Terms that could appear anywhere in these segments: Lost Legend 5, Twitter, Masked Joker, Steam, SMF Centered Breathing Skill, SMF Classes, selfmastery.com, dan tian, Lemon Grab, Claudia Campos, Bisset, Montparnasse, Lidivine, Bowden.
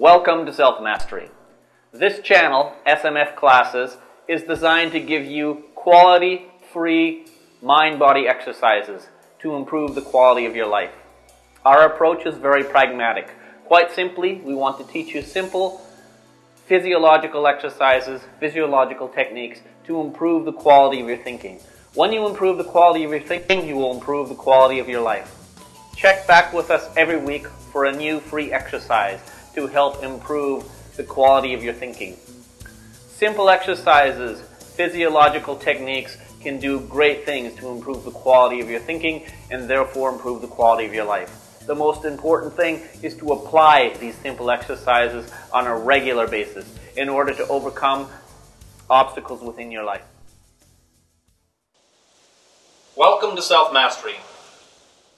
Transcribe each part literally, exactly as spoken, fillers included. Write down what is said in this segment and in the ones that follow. Welcome to Self Mastery. This channel, S M F Classes, is designed to give you quality, free, mind-body exercises to improve the quality of your life. Our approach is very pragmatic. Quite simply, we want to teach you simple physiological exercises, physiological techniques to improve the quality of your thinking. When you improve the quality of your thinking, you will improve the quality of your life. Check back with us every week for a new free exercise to help improve the quality of your thinking. Simple exercises, physiological techniques can do great things to improve the quality of your thinking and therefore improve the quality of your life. The most important thing is to apply these simple exercises on a regular basis in order to overcome obstacles within your life. Welcome to Self Mastery.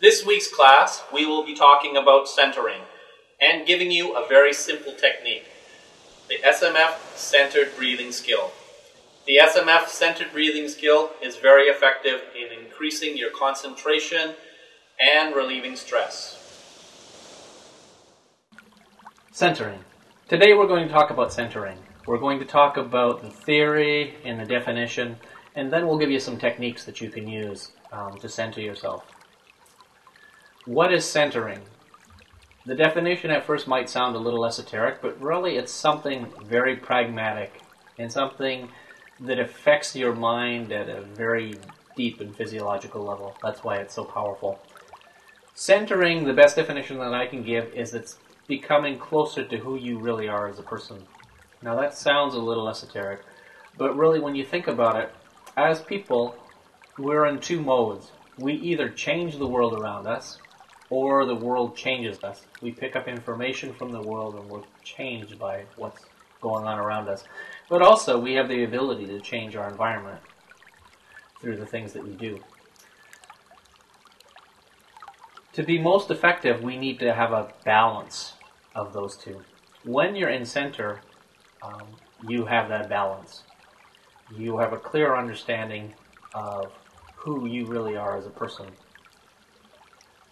This week's class, we will be talking about centering and giving you a very simple technique, the S M F Centered Breathing Skill. The S M F Centered Breathing Skill is very effective in increasing your concentration and relieving stress. Centering. Today we're going to talk about centering. We're going to talk about the theory and the definition, and then we'll give you some techniques that you can use um, to center yourself. What is centering? The definition at first might sound a little esoteric, but really it's something very pragmatic and something that affects your mind at a very deep and physiological level. That's why it's so powerful. Centering, the best definition that I can give is it's becoming closer to who you really are as a person. Now that sounds a little esoteric, but really when you think about it, as people, we're in two modes. We either change the world around us, or the world changes us. We pick up information from the world and we're changed by what's going on around us. But also we have the ability to change our environment through the things that we do. To be most effective, we need to have a balance of those two. When you're in center, um, you have that balance. You have a clear understanding of who you really are as a person.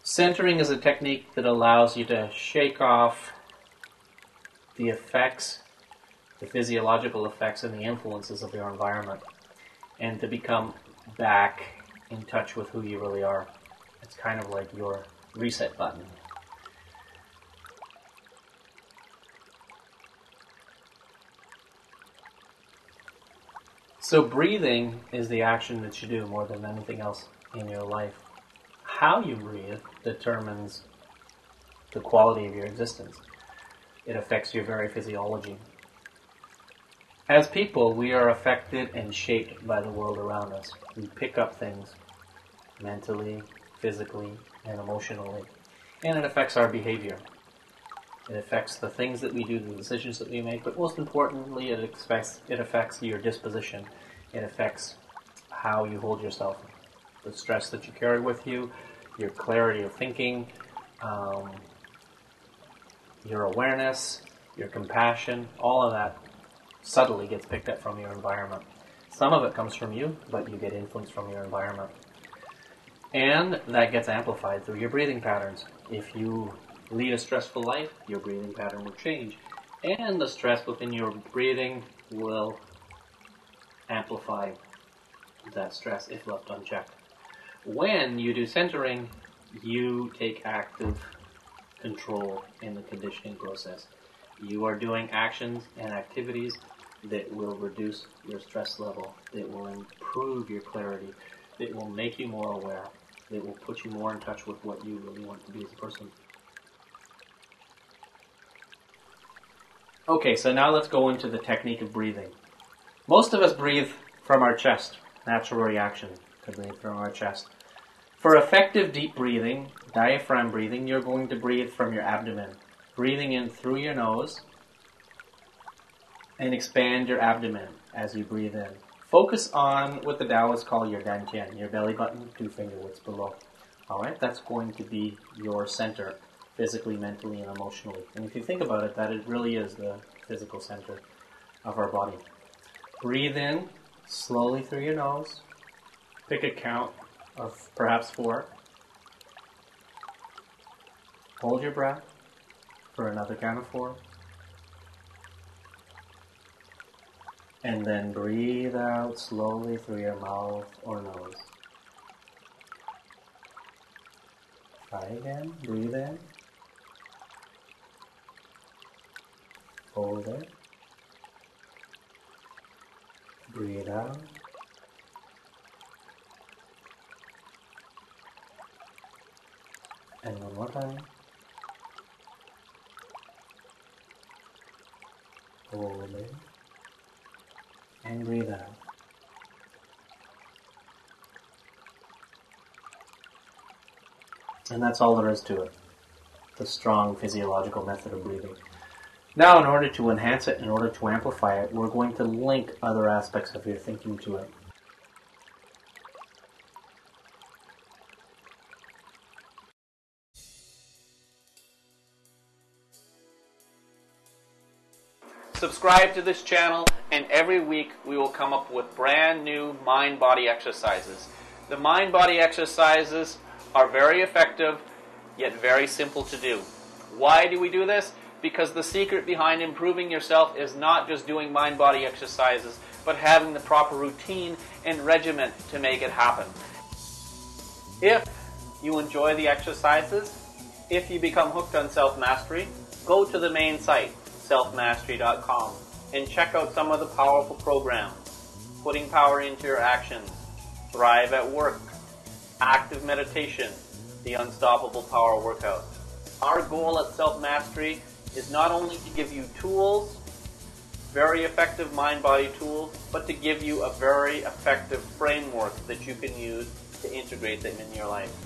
Centering is a technique that allows you to shake off the effects, the physiological effects and the influences of your environment, and to become back in touch with who you really are. It's kind of like your reset button. So breathing is the action that you do more than anything else in your life. How you breathe determines the quality of your existence. It affects your very physiology. As people, we are affected and shaped by the world around us. We pick up things mentally, physically, and emotionally, and it affects our behavior. It affects the things that we do, the decisions that we make, but most importantly, it affects, it affects your disposition. It affects how you hold yourself, the stress that you carry with you, your clarity of thinking, um, your awareness, your compassion, all of that subtly gets picked up from your environment. Some of it comes from you, but you get influence from your environment. And that gets amplified through your breathing patterns. If you lead a stressful life, your breathing pattern will change, and the stress within your breathing will amplify that stress if left unchecked. When you do centering, you take active control in the conditioning process. You are doing actions and activities that will reduce your stress level, that will improve your clarity, that will make you more aware, that will put you more in touch with what you really want to be as a person. Okay, so now let's go into the technique of breathing. Most of us breathe from our chest, natural reaction to breathe from our chest. For effective deep breathing, diaphragm breathing, you're going to breathe from your abdomen. Breathing in through your nose and expand your abdomen as you breathe in. Focus on what the Taoists call your dan tian, your belly button, two finger widths below. All right, that's going to be your center, physically, mentally, and emotionally. And if you think about it, that it really is the physical center of our body. Breathe in slowly through your nose. Pick a count of perhaps four. Hold your breath for another count of four. And then breathe out slowly through your mouth or nose. Try again. Breathe in. Hold it. Breathe out. And one more time. Hold it. And breathe out. And that's all there is to it. The strong physiological method of breathing. Now, in order to enhance it, in order to amplify it, we're going to link other aspects of your thinking to it. Subscribe to this channel, and every week we will come up with brand new mind-body exercises. The mind-body exercises are very effective, yet very simple to do. Why do we do this? Because the secret behind improving yourself is not just doing mind-body exercises, but having the proper routine and regimen to make it happen. If you enjoy the exercises, if you become hooked on self-mastery, go to the main site, self mastery dot com, and check out some of the powerful programs: Putting Power Into Your Actions, Thrive at Work, Active Meditation, the Unstoppable Power Workout. Our goal at Self Mastery is not only to give you tools, very effective mind-body tools, but to give you a very effective framework that you can use to integrate them in your life.